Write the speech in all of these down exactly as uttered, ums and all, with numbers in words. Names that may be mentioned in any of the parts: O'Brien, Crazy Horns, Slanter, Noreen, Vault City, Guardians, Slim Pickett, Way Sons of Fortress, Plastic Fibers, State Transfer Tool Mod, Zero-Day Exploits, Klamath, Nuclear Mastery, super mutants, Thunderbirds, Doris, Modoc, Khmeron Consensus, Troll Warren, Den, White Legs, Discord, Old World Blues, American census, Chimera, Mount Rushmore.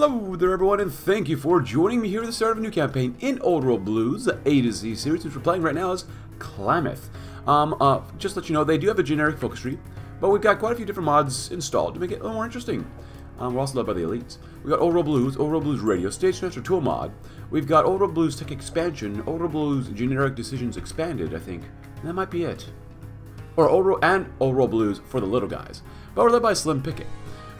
Hello there everyone, and thank you for joining me here at the start of a new campaign in Old World Blues, the A to Z series, which we're playing right now as Klamath. Um, uh, just to let you know, they do have a generic focus tree, but we've got quite a few different mods installed to make it a little more interesting. Um, we're also led by the elites. We've got Old World Blues, Old World Blues Radio, State Transfer Tool Mod. We've got Old World Blues Tech Expansion, Old World Blues Generic Decisions Expanded, I think. And that might be it. Or Old World and Old World Blues for the little guys. But we're led by Slim Pickett.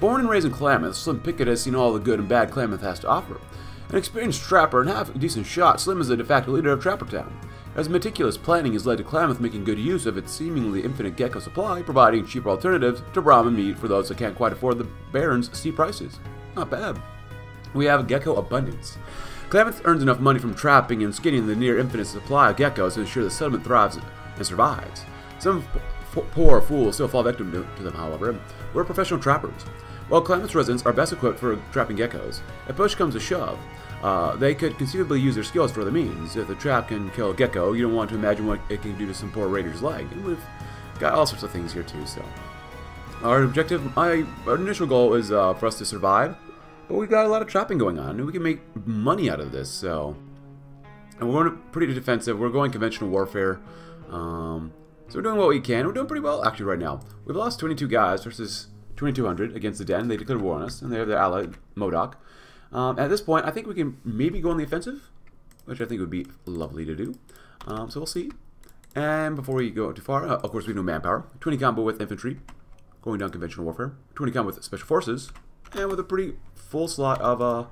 Born and raised in Klamath, Slim Pickett has seen all the good and bad Klamath has to offer. An experienced trapper and half a decent shot, Slim is the de facto leader of Trapper Town. As meticulous planning has led to Klamath making good use of its seemingly infinite gecko supply, providing cheaper alternatives to Brahmin meat for those that can't quite afford the Baron's steep prices. Not bad. We have gecko abundance. Klamath earns enough money from trapping and skinning the near infinite supply of geckos to ensure the settlement thrives and survives. Some poor fools still fall victim to them, however. We're professional trappers. While Klamath's residents are best equipped for trapping geckos, if push comes to shove, uh, they could conceivably use their skills for other means. If the trap can kill a gecko, you don't want to imagine what it can do to some poor raider's leg. And we've got all sorts of things here too, so. Our objective, my, our initial goal is uh, for us to survive, but we've got a lot of trapping going on, and we can make money out of this, so. And we're pretty defensive, we're going conventional warfare. Um, so we're doing what we can, we're doing pretty well actually right now. We've lost twenty-two guys versus twenty-two hundred against the Den. They declared war on us, and they have their ally, Modoc. Um, at this point, I think we can maybe go on the offensive, which I think would be lovely to do. Um, so we'll see. And before we go too far, uh, of course we know manpower. twenty combo with infantry, going down conventional warfare. twenty combo with special forces, and with a pretty full slot of uh,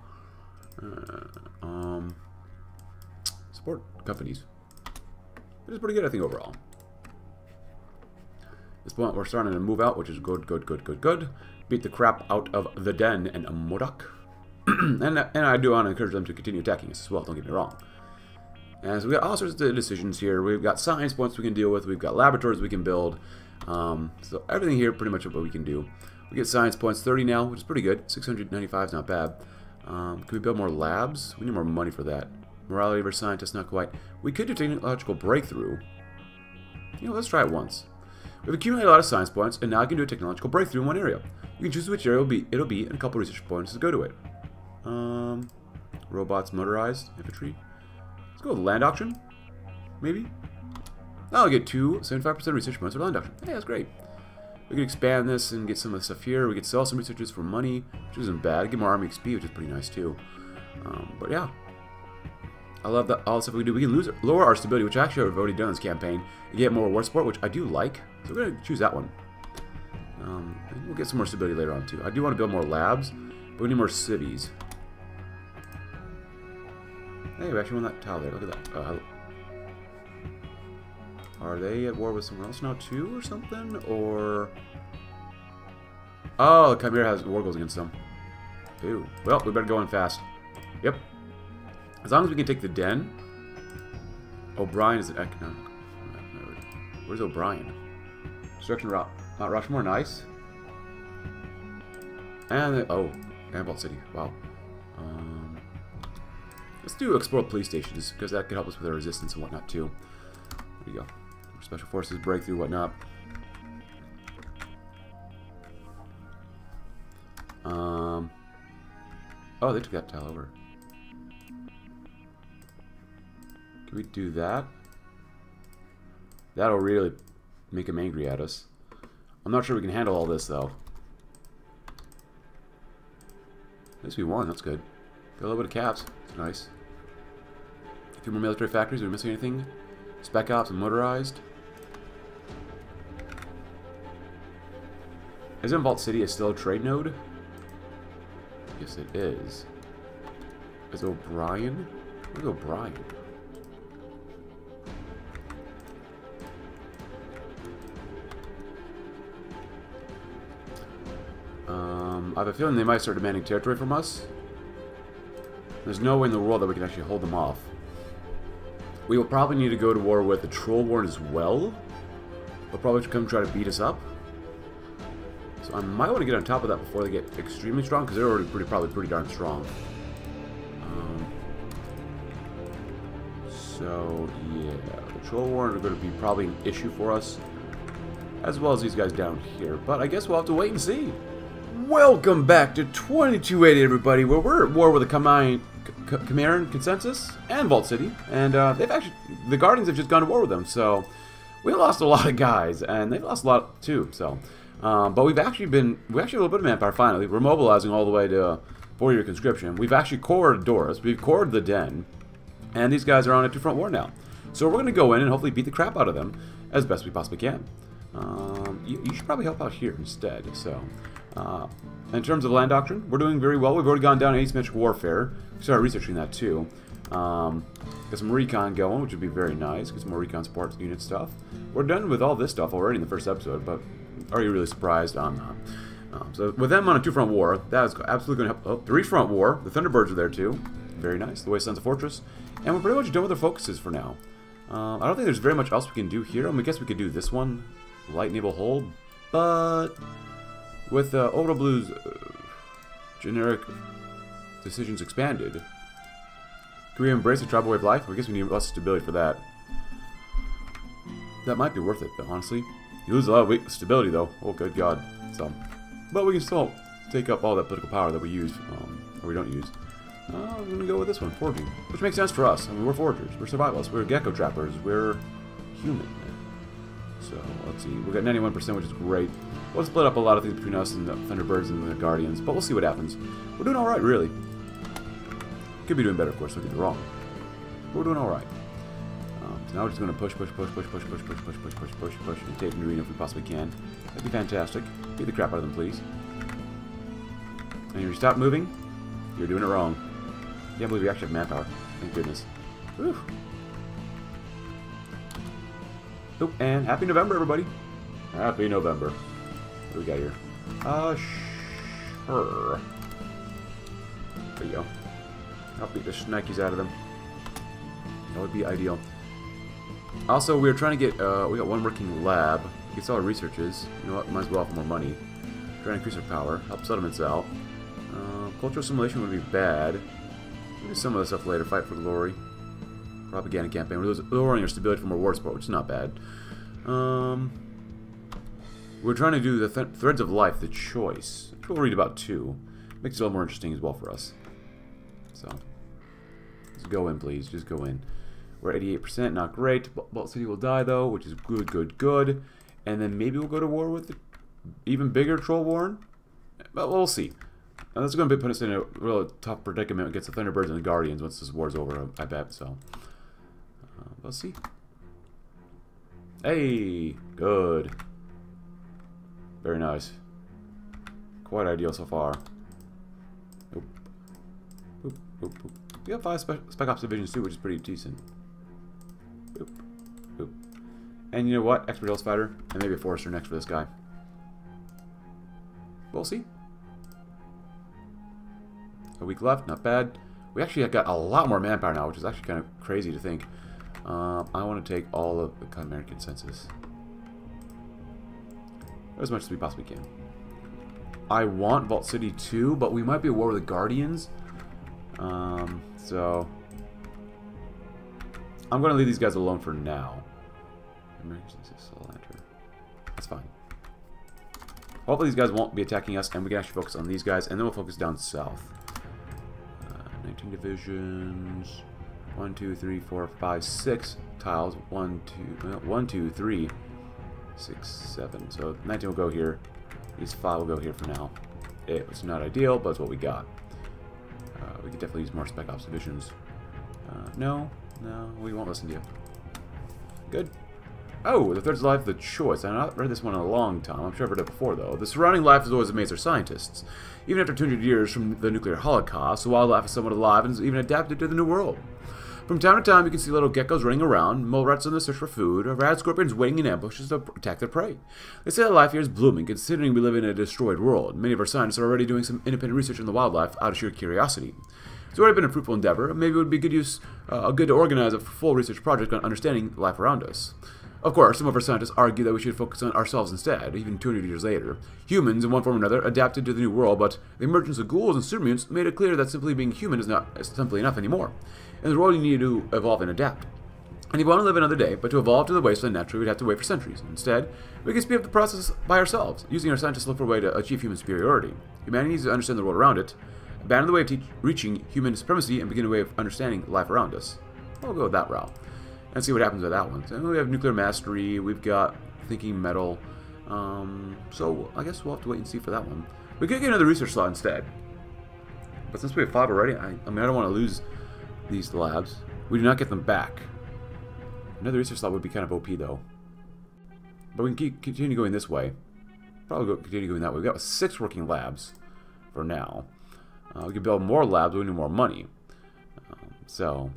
uh, um, support companies. It is pretty good, I think, overall. At this point, we're starting to move out, which is good, good, good, good, good. Beat the crap out of the Den and Modoc. and, and I do want to encourage them to continue attacking us as well, don't get me wrong. And so we got all sorts of decisions here. We've got science points we can deal with. We've got laboratories we can build. Um, so everything here, pretty much what we can do. We get science points thirty now, which is pretty good. six hundred ninety-five is not bad. Um, can we build more labs? We need more money for that. Morality versus scientists, not quite. We could do technological breakthrough. You know, let's try it once. We've accumulated a lot of science points, and now I can do a technological breakthrough in one area. You can choose which area it'll be, it'll be and a couple research points to go to it. Um, robots, motorized, infantry. Let's go with land auction, maybe? I'll get two, seventy-five percent research points for land auction. Hey, that's great. We can expand this and get some of the stuff here. We could sell some researchers for money, which isn't bad. Get more army X P, which is pretty nice too. Um, but yeah. I love that all the stuff we do. We can lose, lower our stability, which actually I've already done in this campaign, and get more war support, which I do like. So we're going to choose that one. Um, and we'll get some more stability later on, too. I do want to build more labs, but we need more cities. Hey, we actually won that tile there. Look at that. Uh, are they at war with someone else now, too, or something? Or... Oh, the Chimera has war goals against them. Ew. Well, we better go in fast. Yep. As long as we can take the Den. O'Brien is an economic. Where's O'Brien? Destruction Rock. Mount Rushmore, nice. And the, oh, and Vault City. Wow. Um, let's do explore police stations because that could help us with our resistance and whatnot too. There you go. Special forces breakthrough, whatnot. Um. Oh, they took that tile over. Can we do that? That'll really make him angry at us. I'm not sure we can handle all this, though. At least we won. That's good. Got a little bit of caps. That's nice. A few more military factories. Are we missing anything? Spec ops and motorized. Isn't Vault City a still a trade node? Yes, it is. Is O'Brien? Where's O'Brien? I have a feeling they might start demanding territory from us. There's no way in the world that we can actually hold them off. We will probably need to go to war with the Troll Warren as well. They'll probably come try to beat us up. So I might want to get on top of that before they get extremely strong, because they're already pretty, probably pretty darn strong. Um, so, yeah. The Troll Warren are going to be probably an issue for us, as well as these guys down here. But I guess we'll have to wait and see. Welcome back to twenty-two eighty, everybody, where we're at war with the Khmeron Consensus and Vault City, and uh, they've actually, the Guardians have just gone to war with them, so we lost a lot of guys, and they've lost a lot too, so, um, but we've actually been, we actually have a little bit of manpower finally. We're mobilizing all the way to uh, four-year conscription. We've actually cored Doris, we've cored the Den, and these guys are on a two-front war now. So we're going to go in and hopefully beat the crap out of them as best we possibly can. Um, you, you should probably help out here instead, so. Uh, in terms of land doctrine, we're doing very well. We've already gone down asymmetric warfare. We started researching that too. Um, got some recon going, which would be very nice. Get some more recon support unit stuff. We're done with all this stuff already in the first episode, but are you really surprised? I'm not. Um, so with them on a two-front war, that is absolutely going to help. Oh, three-front war. The Thunderbirds are there too. Very nice. The Way Sons of Fortress. And we're pretty much done with our focuses for now. Uh, I don't think there's very much else we can do here. I mean, I guess we could do this one. Light Naval Hold, but... with uh, Old World Blues uh, generic decisions expanded, can we embrace a tribal way of life? I guess we need less stability for that. That might be worth it, though, honestly. You lose a lot of stability, though. Oh, good God. So, but we can still take up all that political power that we use, um, or we don't use. Uh, I'm going to go with this one, foraging, which makes sense for us. I mean, we're foragers, we're survivalists, we're gecko trappers, we're human. So, let's see. We've got ninety-one percent, which is great. We'll split up a lot of things between us and the Thunderbirds and the Guardians, but we'll see what happens. We're doing alright, really. Could be doing better, of course, don't get me wrong. But we're doing alright. Um, so now we're just going to push, push, push, push, push, push, push, push, push, push, push, push, and take Noreen if we possibly can. That'd be fantastic. Beat the crap out of them, please. And if you stop moving, you're doing it wrong. Can't believe we actually have manpower. Thank goodness. Whew. Oh, and happy November, everybody! Happy November. What do we got here? Uh, sure. There you go. I'll beat the shnikes out of them. That would be ideal. Also, we were trying to get, uh, we got one working lab. Gets all our researches. You know what? Might as well have more money. Try to increase our power. Help settlements out. Uh, cultural assimilation would be bad. We'll do some of this stuff later. Fight for glory. Propaganda campaign. We're lowering our stability from our war support, which is not bad. Um, we're trying to do the th threads of life, the choice. We'll read about two. Makes it a little more interesting as well for us. So, just go in, please. Just go in. We're at eighty-eight percent, not great. Vault City will die, though, which is good, good, good. And then maybe we'll go to war with the even bigger Troll Warren. But we'll see. Now, this is going to put us in a real tough predicament against the Thunderbirds and the Guardians once this war's over, I bet, so... let's see. Hey! Good. Very nice. Quite ideal so far. Oop. Oop, oop, oop. We have five spec, spec Ops Divisions too, which is pretty decent. Oop. Oop. And you know what? Expert Hills Fighter, and maybe a Forester next for this guy. We'll see. A week left, not bad. We actually have got a lot more manpower now, which is actually kind of crazy to think. Um, I want to take all of the American census. As much as we possibly can. I want Vault City too, but we might be at war with the Guardians. Um, so... I'm going to leave these guys alone for now. American census, Slanter. That's fine. Hopefully these guys won't be attacking us, and we can actually focus on these guys, and then we'll focus down south. Uh, nineteen divisions... One, two, three, four, five, six tiles. One, two, one, two, three, six, seven. So nineteen will go here. These five will go here for now. It's not ideal, but it's what we got. Uh, we could definitely use more Spec Ops divisions. Uh, no, no, we won't listen to you. Good. Oh, the third life, the choice. I've not read this one in a long time. I'm sure I've read it before, though. The surrounding life has always amazed our scientists. Even after two hundred years from the nuclear holocaust, the wildlife is somewhat alive and is even adapted to the new world. From time to time, you can see little geckos running around, mole rats on the search for food, or rad scorpions waiting in ambushes to attack their prey. They say that life here is blooming, considering we live in a destroyed world. Many of our scientists are already doing some independent research on the wildlife out of sheer curiosity. It's already been a fruitful endeavor, and maybe it would be good use, uh, good to organize a full research project on understanding life around us. Of course, some of our scientists argue that we should focus on ourselves instead, even two hundred years later. Humans, in one form or another, adapted to the new world, but the emergence of ghouls and super mutants made it clear that simply being human is not simply enough anymore. In the world, you need to evolve and adapt. And if you want to live another day, but to evolve to the wasteland naturally, we'd have to wait for centuries. Instead, we can speed up the process by ourselves, using our scientists to look for a way to achieve human superiority. Humanity needs to understand the world around it, abandon the way of reaching human supremacy, and begin a way of understanding life around us. We'll go that route and see what happens with that one. So we have Nuclear Mastery, we've got Thinking Metal, um, so I guess we'll have to wait and see for that one. We could get another research slot instead. But since we have five already, I, I mean, I don't want to lose these labs. We do not get them back. Another research slot would be kind of O P, though. But we can keep, continue going this way. Probably go, continue going that way. We've got six working labs for now. Uh, we could build more labs, but we need more money. Um, so,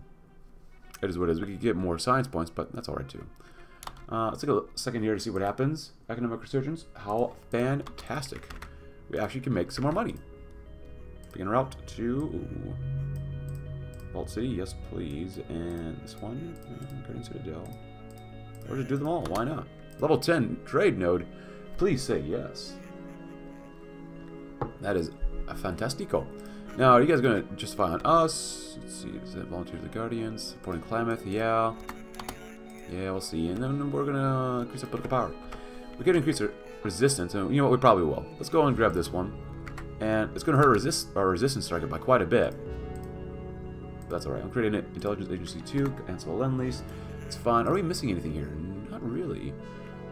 it is what it is. We could get more science points, but that's alright, too. Uh, let's take a second here to see what happens. Economic resurgence. How fantastic. We actually can make some more money. Begin route to... Ooh. Vault City, yes please, and this one, Guardians Citadel. Or just do them all, why not? Level ten trade node, please say yes. That is a fantastico. Now, are you guys going to justify on us? Let's see, is that volunteers of the Guardians? Supporting Klamath, yeah. Yeah, we'll see, and then we're going to increase our political power. We could increase our resistance, and you know what, we probably will. Let's go and grab this one. And it's going to hurt resist our resistance target by quite a bit. That's alright. I'm creating an intelligence agency too. Cancel a lend lease. It's fine. Are we missing anything here? Not really.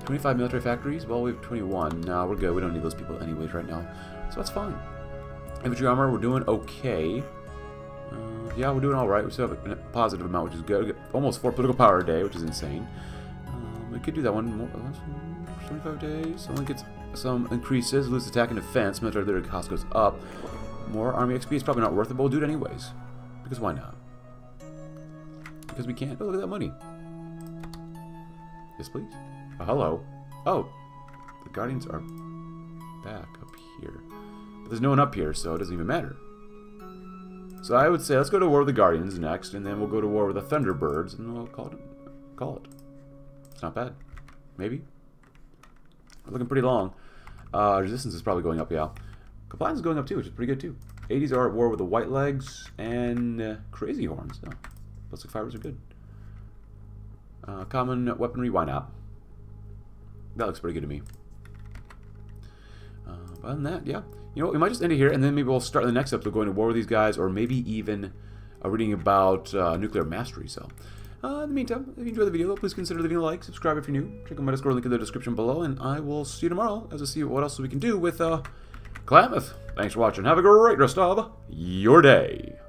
twenty-five military factories? Well, we have twenty-one. No, we're good. We don't need those people anyways right now. So that's fine. Infantry armor, we're doing okay. Uh, yeah, we're doing alright. We still have a positive amount, which is good. Almost four political power a day, which is insane. Um, we could do that one more. twenty-five days. Someone gets some increases. Lose attack and defense. Military cost goes up. More army X P is probably not worth it, but we'll do it anyways. Because why not? Because we can't. Oh, look at that money. Yes, please. Uh, hello. Oh, the Guardians are back up here. But there's no one up here, so it doesn't even matter. So I would say let's go to war with the Guardians next, and then we'll go to war with the Thunderbirds, and we'll call it. Call it. It's not bad. Maybe. We're looking pretty long. Uh, resistance is probably going up, yeah. Compliance is going up too, which is pretty good too. eighties are at war with the White Legs and uh, Crazy Horns. Oh, Plastic Fibers are good. Uh, common weaponry, why not? That looks pretty good to me. Uh, other than that, yeah. You know what, we might just end it here, and then maybe we'll start the next episode going to war with these guys, or maybe even uh, reading about uh, Nuclear Mastery. So, uh, in the meantime, if you enjoyed the video, please consider leaving a like, subscribe if you're new, check out my Discord link in the description below, and I will see you tomorrow as we see what else we can do with... Uh, Klamath. Thanks for watching. Have a great rest of your day.